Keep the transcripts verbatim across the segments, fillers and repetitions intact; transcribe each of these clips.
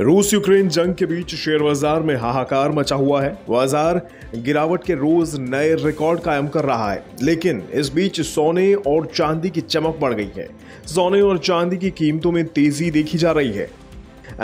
रूस यूक्रेन जंग के बीच शेयर बाजार में हाहाकार मचा हुआ है। बाजार गिरावट के रोज नए रिकॉर्ड कायम कर रहा है, लेकिन इस बीच सोने और चांदी की चमक बढ़ गई है। सोने और चांदी की कीमतों में तेजी देखी जा रही है।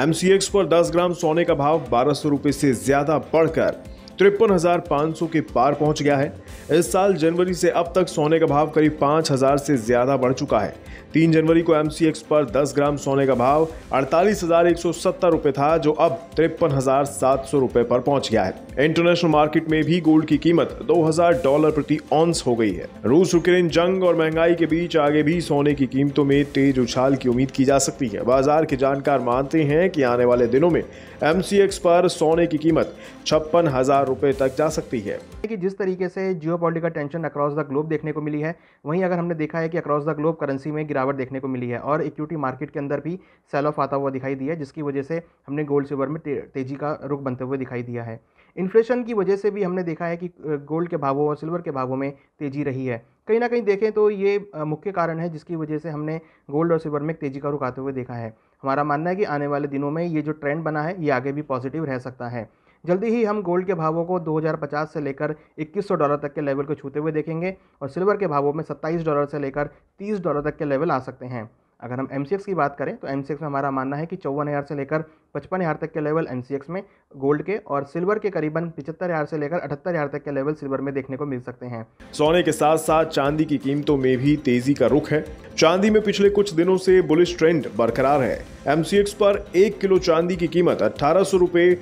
एम सी एक्स पर दस ग्राम सोने का भाव बारह सौ रुपये से ज्यादा बढ़कर तिरपन हजार पाँच सौ के पार पहुंच गया है। इस साल जनवरी से अब तक सोने का भाव करीब पाँच हजार से ज्यादा बढ़ चुका है। तीन जनवरी को एम सी एक्स पर दस ग्राम सोने का भाव अड़तालीस हजार एक सौ सत्तर रुपये था, जो अब तिरपन हजार सात सौ रुपये पर पहुंच गया है। इंटरनेशनल मार्केट में भी गोल्ड की कीमत दो हजार डॉलर प्रति औंस हो गई है। रूस यूक्रेन जंग और महंगाई के बीच आगे भी सोने की कीमतों में तेज उछाल की उम्मीद की जा सकती है। बाजार के जानकार मानते हैं कि आने वाले दिनों में एम सी एक्स पर सोने की कीमत छप्पन हजार रुपए तक जा सकती है। कि जिस तरीके से geopolitical tension across the globe देखने को मिली है, वहीं अगर हमने देखा है कि अक्रॉस द ग्लोब करेंसी में गिरावट देखने को मिली है और इक्विटी मार्केट के अंदर भी सेल ऑफ आता हुआ दिखाई दिया, जिसकी वजह से हमने गोल्ड सिल्वर में तेजी का रुख बनते हुए दिखाई दिया है। इन्फ्लेशन की वजह से भी हमने देखा है कि गोल्ड के भावों और सिल्वर के भावों में तेजी रही है। कहीं ना कहीं देखें तो ये मुख्य कारण है जिसकी वजह से हमने गोल्ड और सिल्वर में तेजी का रुख आते हुए देखा है। हमारा मानना है कि आने वाले दिनों में ये जो ट्रेंड बना है ये आगे भी पॉजिटिव रह सकता है। जल्दी ही हम गोल्ड के भावों को दो हज़ार पचास से लेकर इक्कीस सौ डॉलर तक के लेवल को छूते हुए देखेंगे और सिल्वर के भावों में सत्ताईस डॉलर से लेकर तीस डॉलर तक के लेवल आ सकते हैं। अगर हम एम सी एक्स की बात करें तो एम सी एक्स में हमारा मानना है कि चौवन हज़ार से लेकर पचपन हज़ार तक के लेवल एम सी एक्स में गोल्ड के और सिल्वर के करीबन पिचहत्तर हज़ार से लेकर अठहत्तर हज़ार तक के लेवल सिल्वर में देखने को मिल सकते हैं। सोने के साथ साथ चांदी की कीमतों में भी तेजी का रुख है। चांदी में पिछले कुछ दिनों से बुलिश ट्रेंड बरकरार है। एम सी एक्स पर एक किलो चांदी की कीमत अट्ठारह सौ रुपये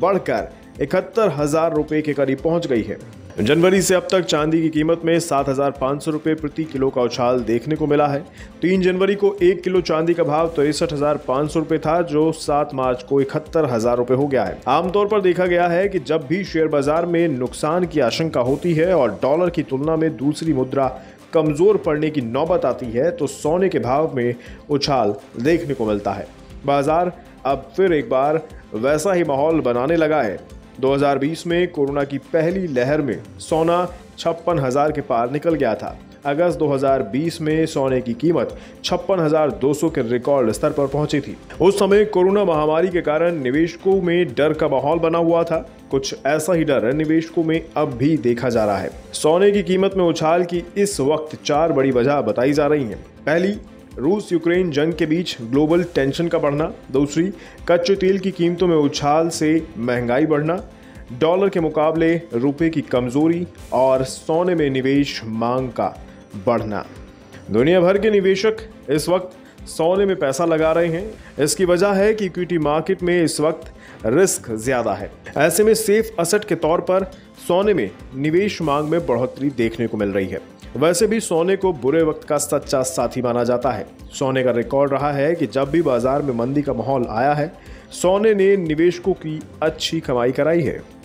बढ़कर इकहत्तर हजार रुपये के करीब पहुंच गई है। जनवरी से अब तक चांदी की कीमत में सात हजार पाँच सौ रुपये प्रति किलो का उछाल देखने को मिला है। तीन जनवरी को एक किलो चांदी का भाव तिरसठ हजार पाँच सौ रुपये था, जो सात मार्च को इकहत्तर हजार रुपये हो गया है। आमतौर पर देखा गया है कि जब भी शेयर बाजार में नुकसान की आशंका होती है और डॉलर की तुलना में दूसरी मुद्रा कमजोर पड़ने की नौबत आती है तो सोने के भाव में उछाल देखने को मिलता है। बाजार अब फिर एक बार वैसा ही माहौल बनाने लगा है। दो हज़ार बीस में कोरोना की पहली लहर में सोना छप्पन हज़ार के पार निकल गया था। अगस्त दो हज़ार बीस में सोने की कीमत छप्पन हज़ार दो सौ के रिकॉर्ड स्तर पर पहुंची थी। उस समय कोरोना महामारी के कारण निवेशकों में डर का माहौल बना हुआ था। कुछ ऐसा ही डर निवेशकों में अब भी देखा जा रहा है। सोने की कीमत में उछाल की इस वक्त चार बड़ी वजह बताई जा रही है। पहली, रूस यूक्रेन जंग के बीच ग्लोबल टेंशन का बढ़ना। दूसरी, कच्चे तेल की कीमतों में उछाल से महंगाई बढ़ना, डॉलर के मुकाबले रुपए की कमजोरी और सोने में निवेश मांग का बढ़ना। दुनिया भर के निवेशक इस वक्त सोने में पैसा लगा रहे हैं। इसकी वजह है कि इक्विटी मार्केट में इस वक्त रिस्क ज्यादा है। ऐसे में सेफ एसेट के तौर पर सोने में निवेश मांग में बढ़ोतरी देखने को मिल रही है। वैसे भी सोने को बुरे वक्त का सच्चा साथी माना जाता है। सोने का रिकॉर्ड रहा है कि जब भी बाजार में मंदी का माहौल आया है, सोने ने निवेशकों की अच्छी कमाई कराई है।